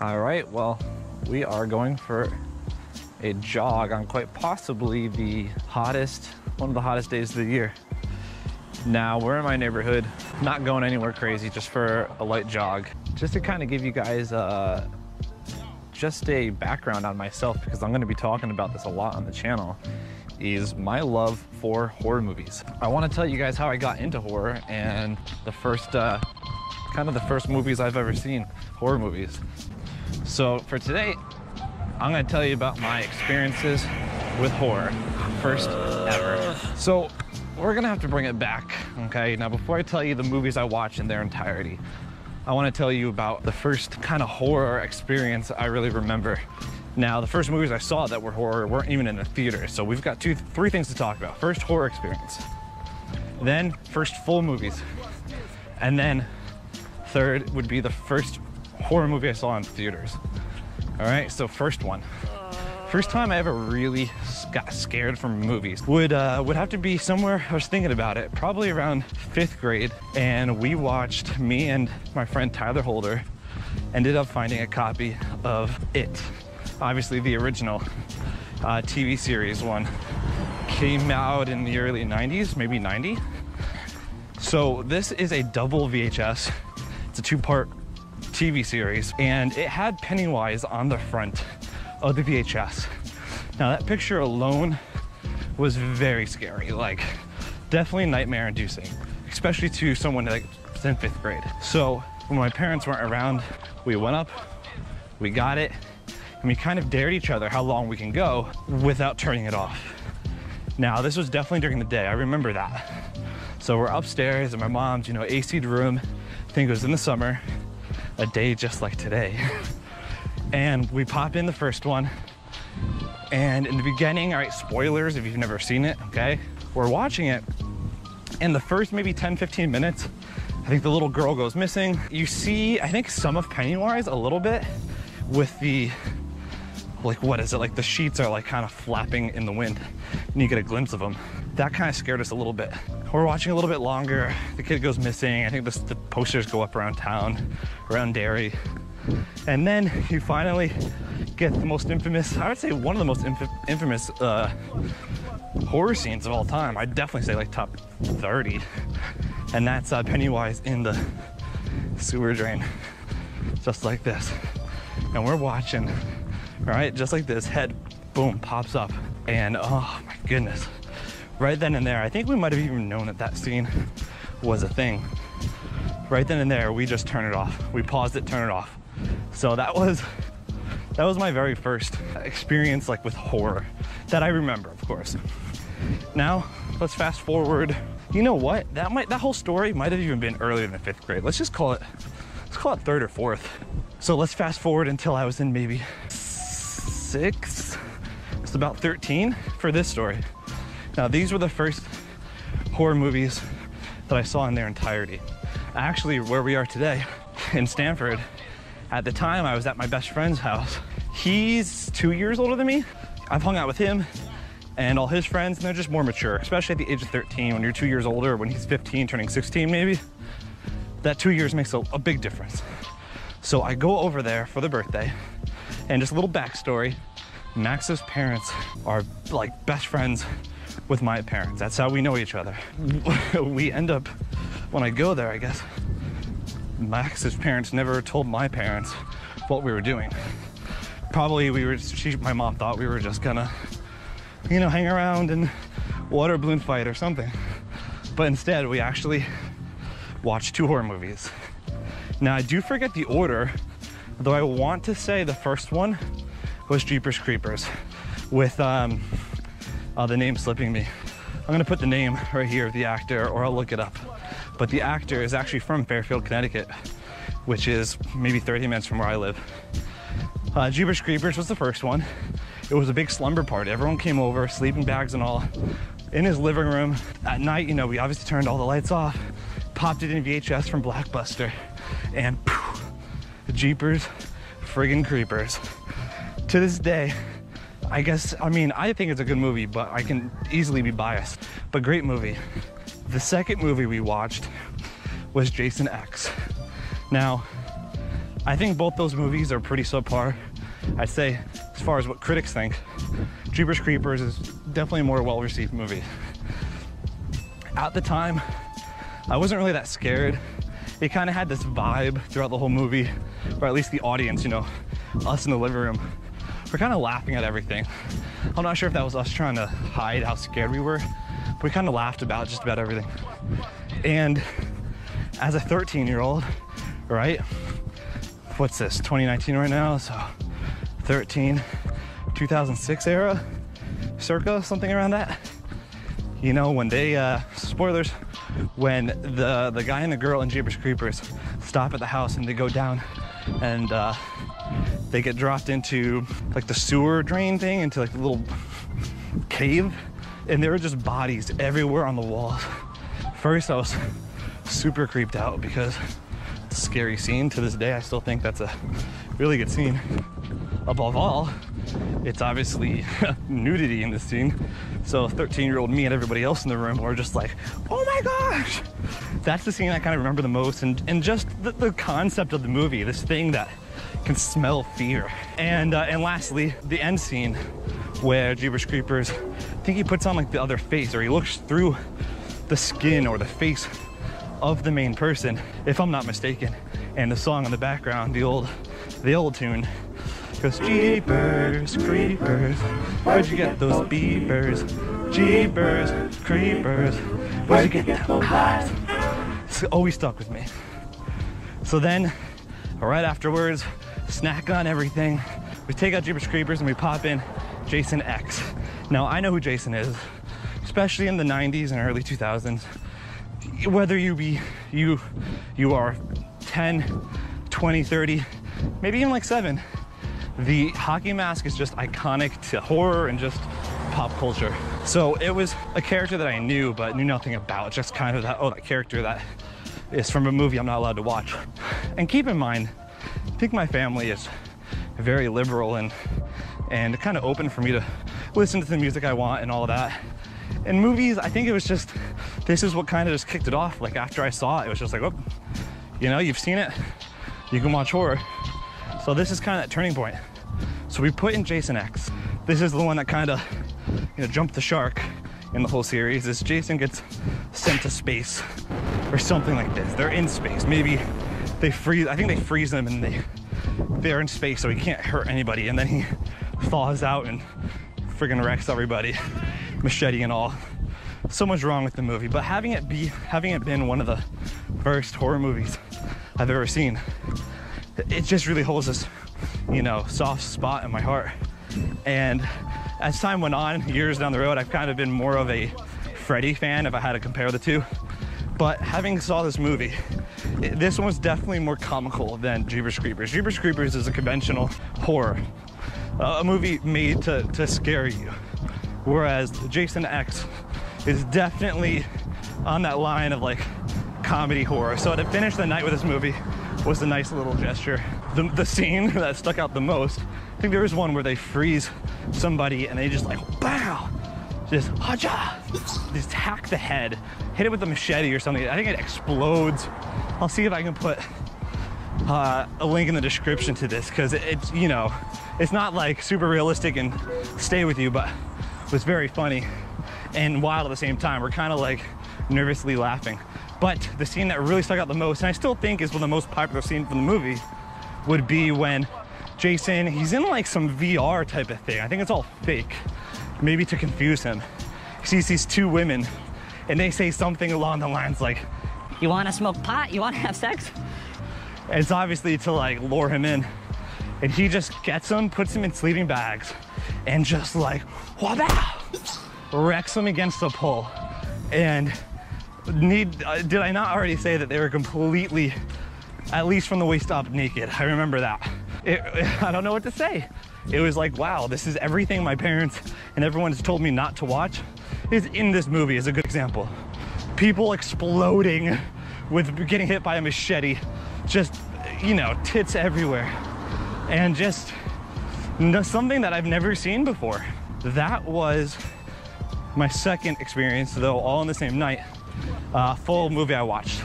All right, well, we are going for a jog on quite possibly the hottest, one of the hottest days of the year. Now, we're in my neighborhood, not going anywhere crazy, just for a light jog. Just to kind of give you guys just a background on myself, because I'm gonna be talking about this a lot on the channel, is my love for horror movies. I wanna tell you guys how I got into horror and the first, kind of the first movies I've ever seen, horror movies. So for today, I'm gonna tell you about my experiences with horror, first ever. So we're gonna have to bring it back, okay? Now, before I tell you the movies I watch in their entirety, I wanna tell you about the first kind of horror experience I really remember. Now, the first movies I saw that were horror weren't even in the theater, so we've got three things to talk about. First, horror experience. Then, first full movies. And then, third would be the first horror movie I saw in theaters. All right, so first one. First time I ever really got scared from movies would have to be somewhere, I was thinking about it, probably around 5th grade, and we watched, me and my friend Tyler Holder, ended up finding a copy of It. Obviously the original TV series one came out in the early 90s, maybe 90. So this is a double VHS. It's a two-part TV series, and it had Pennywise on the front of the VHS. Now that picture alone was very scary, like definitely nightmare inducing, especially to someone like in 5th grade. So when my parents weren't around, we went up, we got it, and we kind of dared each other how long we can go without turning it off. Now this was definitely during the day, I remember that. So we're upstairs in my mom's, you know, AC'd room. I think it was in the summer, a day just like today. And we pop in the first one, and in the beginning, all right, spoilers if you've never seen it, okay? We're watching it, and the first maybe 10, 15 minutes, I think the little girl goes missing. You see, I think some of Pennywise a little bit with the, like, what is it? Like the sheets are like kind of flapping in the wind, and you get a glimpse of them. That kind of scared us a little bit. We're watching a little bit longer. The kid goes missing. I think the posters go up around town, around Derry. And then you finally get the most infamous, I would say one of the most infamous horror scenes of all time. I'd definitely say like top 30. And that's Pennywise in the sewer drain, just like this. And we're watching, all right, just like this, head, boom, pops up. And oh my goodness. Right then and there, I think we might have even known that that scene was a thing. Right then and there, we just turn it off. We paused it, turn it off. So that was my very first experience like with horror that I remember, of course. Now, let's fast forward. You know what? That whole story might have even been earlier than 5th grade. Let's just call it, let's call it 3rd or 4th. So let's fast forward until I was in maybe 6th. It's about 13 for this story. Now, these were the first horror movies that I saw in their entirety. Actually, where we are today, in Stamford, at the time I was at my best friend's house. He's 2 years older than me. I've hung out with him and all his friends, and they're just more mature, especially at the age of 13, when you're 2 years older, or when he's 15, turning 16 maybe. That 2 years makes a big difference. So I go over there for the birthday, and just a little backstory, Max's parents are like best friends with my parents. That's how we know each other. We end up, when I go there, I guess, Max's parents never told my parents what we were doing. Probably my mom thought we were just gonna, you know, hang around and water balloon fight or something. But instead, we actually watched 2 horror movies. Now, I do forget the order, though I want to say the first one was Jeepers Creepers with, the name's slipping me. I'm gonna put the name right here of the actor, or I'll look it up. But the actor is actually from Fairfield, Connecticut, which is maybe 30 minutes from where I live. Jeepers Creepers was the first one. It was a big slumber party. Everyone came over, sleeping bags and all, in his living room. At night, you know, we obviously turned all the lights off, popped it in VHS from Blackbuster, and poof, Jeepers friggin' creepers. To this day, I think it's a good movie, but I can easily be biased, but great movie. The second movie we watched was Jason X. Now, I think both those movies are pretty subpar. I'd say, as far as what critics think, Jeepers Creepers is definitely a more well-received movie. At the time, I wasn't really that scared. It kind of had this vibe throughout the whole movie, or at least the audience, you know, us in the living room. We're kind of laughing at everything. I'm not sure if that was us trying to hide how scared we were, but we kind of laughed about just about everything. And as a 13-year-old, right? What's this, 2019 right now? So 13, 2006 era, circa, something around that. You know, when they, spoilers, when the guy and the girl in Jeepers Creepers stop at the house and they go down and they get dropped into like the sewer drain thing, into like the little cave, and there were just bodies everywhere on the walls. First, I was super creeped out because it's a scary scene. To this day, I still think that's a really good scene. Above all, it's obviously nudity in this scene. So 13-year-old me and everybody else in the room were just like, oh my gosh! That's the scene I kind of remember the most, and just the concept of the movie, this thing that can smell fear. And lastly, the end scene where Jeepers Creepers, I think he puts on like the other face, or he looks through the skin or the face of the main person, if I'm not mistaken. And the song in the background, the old tune, goes, Jeepers Creepers, where'd you get those beepers? Jeepers Creepers, where'd you get those eyes? It's always stuck with me. So then, right afterwards, snack on everything, we take out Jeepers Creepers and we pop in Jason X. Now, I know who Jason is, especially in the 90s and early 2000s. Whether you are 10, 20, 30, maybe even like 7, the hockey mask is just iconic to horror and just pop culture. So it was a character that I knew, but knew nothing about, just kind of that, oh, that character that is from a movie I'm not allowed to watch. And keep in mind, I think my family is very liberal and kind of open for me to listen to the music I want and all that. And movies, I think it was just, this is what kind of just kicked it off. Like after I saw it, it was just like, oh, you know, you've seen it, you can watch horror. So this is kind of that turning point. So we put in Jason X. This is the one that kind of, you know, jumped the shark in the whole series. Is Jason gets sent to space or something like this. They're in space. Maybe they freeze. I think they freeze them and they're in space, so he can't hurt anybody. And then he thaws out and friggin' wrecks everybody, machete and all. So much wrong with the movie, but having it been one of the first horror movies I've ever seen, it just really holds this, you know, soft spot in my heart. And as time went on, years down the road, I've kind of been more of a Freddy fan if I had to compare the two. But having saw this movie, this one was definitely more comical than Jeepers Creepers. Jeepers Creepers is a conventional horror, a movie made to scare you. Whereas Jason X is definitely on that line of like comedy horror. So to finish the night with this movie was a nice little gesture. The scene that stuck out the most, I think there was one where they freeze somebody and they just like, bow, just haja, just hack the head, hit it with a machete or something. I think it explodes. I'll see if I can put a link in the description to this, because it's, you know, it's not like super realistic and stay with you, but it was very funny and wild at the same time. We're kind of like nervously laughing. But the scene that really stuck out the most, and I still think is one of the most popular scenes from the movie, would be when Jason, he's in like some VR type of thing. I think it's all fake, maybe to confuse him. He sees these two women and they say something along the lines like, you wanna smoke pot? You wanna have sex? And it's obviously to like lure him in. And he just gets them, puts them in sleeping bags and just like, wah-bah! Wrecks them against the pole. And did I not already say that they were completely, at least from the waist up, naked? I remember that. I don't know what to say. It was like, wow, this is everything my parents and everyone's told me not to watch is in this movie, is a good example. People exploding with getting hit by a machete, just, you know, tits everywhere. and just something that I've never seen before. That was my second experience, though all in the same night, full movie I watched.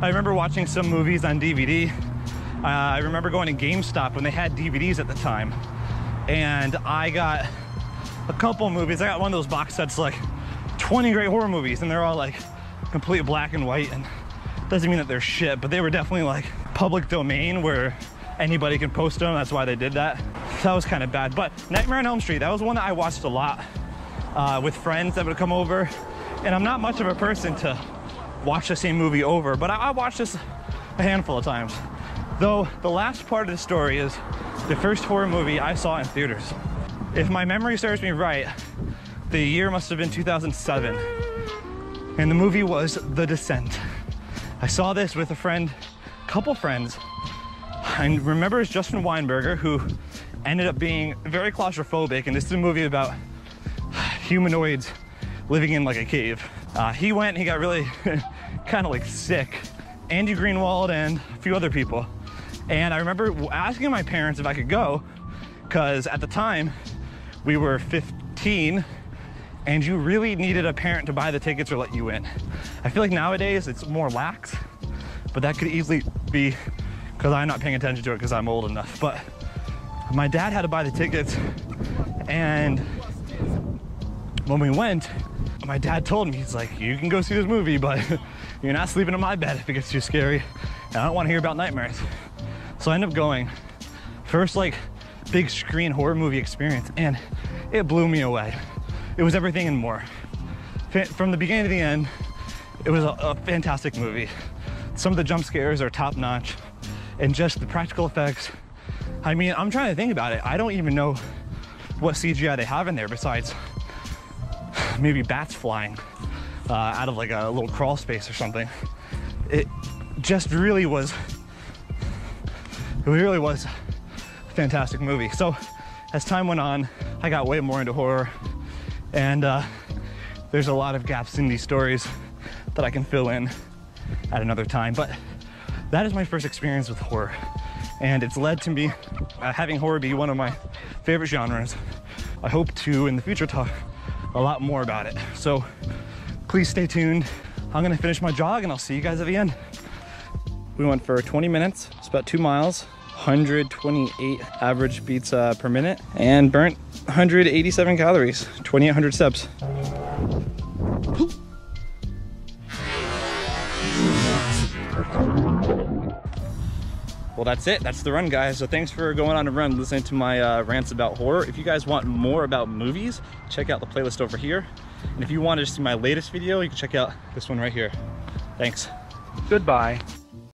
I remember watching some movies on DVD. I remember going to GameStop when they had DVDs at the time, and I got a couple movies. I got one of those box sets, like 20 great horror movies, and they're all like complete black and white, and doesn't mean that they're shit, but they were definitely like public domain where anybody can post them. That's why they did that. That was kind of bad. But Nightmare on Elm Street, that was one that I watched a lot with friends that would come over. And I'm not much of a person to watch the same movie over, but I watched this a handful of times. Though the last part of the story is the first horror movie I saw in theaters. If my memory serves me right, the year must have been 2007. And the movie was The Descent. I saw this with a friend, a couple friends. I remember it's Justin Weinberger, who ended up being very claustrophobic, and this is a movie about humanoids living in like a cave. He went and he got really kind of like sick. Andy Greenwald and a few other people. And I remember asking my parents if I could go, because at the time we were 15, and you really needed a parent to buy the tickets or let you in. I feel like nowadays it's more lax, but that could easily be because I'm not paying attention to it because I'm old enough. But my dad had to buy the tickets, and when we went, my dad told me, he's like, you can go see this movie, but you're not sleeping in my bed if it gets too scary, and I don't want to hear about nightmares. So I ended up going. First like big screen horror movie experience, and it blew me away. It was everything and more. From the beginning to the end, it was a fantastic movie. Some of the jump scares are top notch, and just the practical effects. I mean, I'm trying to think about it. I don't even know what CGI they have in there besides maybe bats flying out of like a little crawl space or something. It just really was, it really was a fantastic movie. So as time went on, I got way more into horror. And there's a lot of gaps in these stories that I can fill in at another time. But that is my first experience with horror. And it's led to me having horror be one of my favorite genres. I hope to, in the future, talk a lot more about it. So please stay tuned. I'm gonna finish my jog and I'll see you guys at the end. We went for 20 minutes, it's about 2 miles, 128 average beats per minute, and burnt 187 calories, 2,800 steps. Well, that's it. That's the run, guys. So thanks for going on a run, listening to my rants about horror. If you guys want more about movies, check out the playlist over here. And if you want to see my latest video, you can check out this one right here. Thanks. Goodbye.